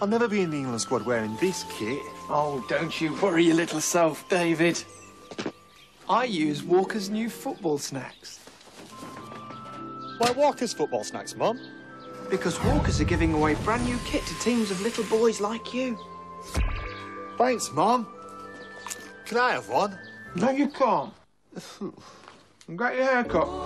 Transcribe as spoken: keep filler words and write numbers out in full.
I'll never be in the England squad wearing this kit. Oh, don't you worry your little self, David. I use Walker's new football snacks. Why Walker's football snacks, Mum? Because Walker's are giving away brand new kit to teams of little boys like you. Thanks, Mum. Can I have one? No, you can't. Got your hair cut.